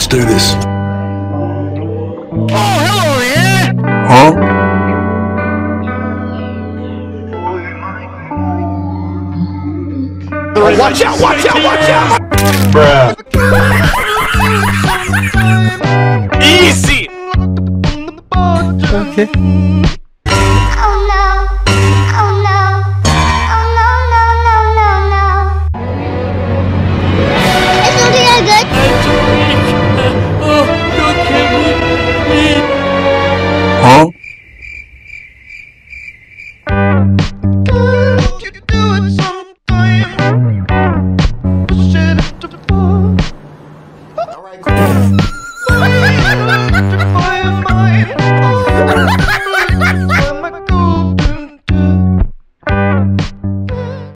Let's do this. Oh, hello there! Huh? Watch out, watch out, watch out! Bruh. Easy! Okay.